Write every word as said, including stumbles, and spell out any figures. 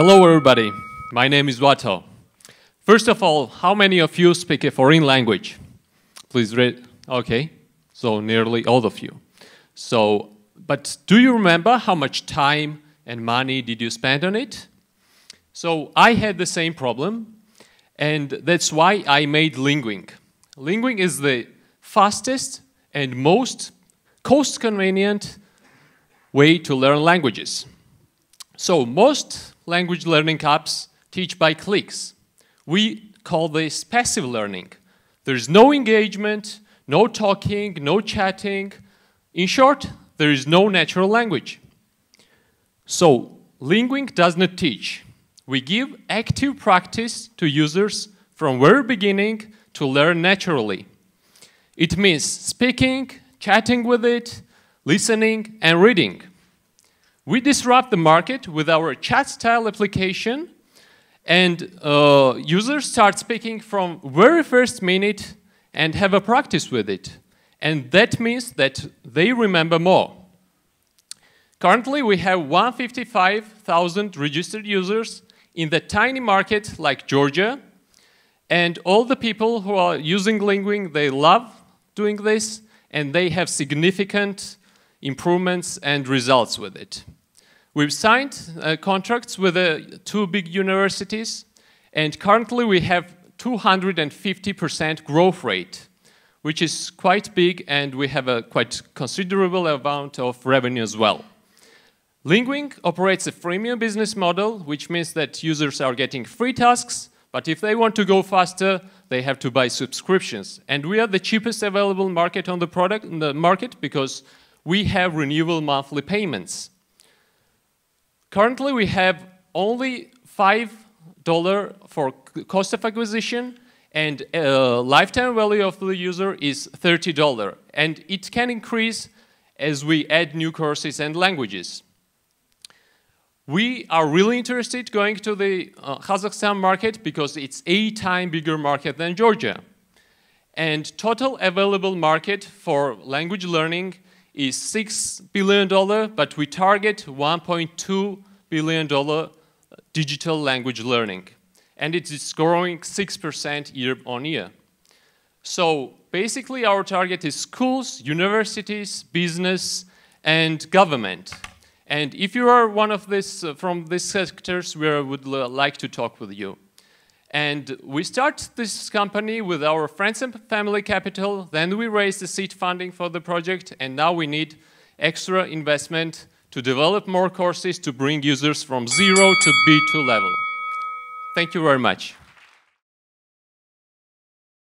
Hello everybody, my name is Wato. First of all, how many of you speak a foreign language? Please read, okay, so nearly all of you. So, but do you remember how much time and money did you spend on it? So I had the same problem, and that's why I made Lingwing. Lingwing is the fastest and most cost-convenient way to learn languages. So most language learning apps teach by clicks. We call this passive learning. There's no engagement, no talking, no chatting. In short, there is no natural language. So Lingwing does not teach. We give active practice to users from very beginning to learn naturally. It means speaking, chatting with it, listening, and reading. We disrupt the market with our chat-style application, and uh, users start speaking from very first minute and have a practice with it. And that means that they remember more. Currently, we have one hundred fifty-five thousand registered users in the tiny market like Georgia, and all the people who are using Lingwing, they love doing this, and they have significant improvements and results with it. We've signed uh, contracts with uh, two big universities, and currently we have two hundred fifty percent growth rate, which is quite big, and we have a quite considerable amount of revenue as well. Lingwing operates a freemium business model, which means that users are getting free tasks, but if they want to go faster, they have to buy subscriptions. And we are the cheapest available market on the product in the market because we have renewable monthly payments. Currently, we have only five dollars for cost of acquisition, and uh, lifetime value of the user is thirty dollars. And it can increase as we add new courses and languages. We are really interested going to the uh, Kazakhstan market because it's eight times bigger market than Georgia. And total available market for language learning is six billion dollars, but we target one point two billion dollars digital language learning. And it is growing six percent year on year. So basically our target is schools, universities, business, and government. And if you are one of these uh, from these sectors, we would like to talk with you. And we start this company with our friends and family capital, then we raise the seed funding for the project, and now we need extra investment to develop more courses to bring users from zero to B two level. Thank you very much.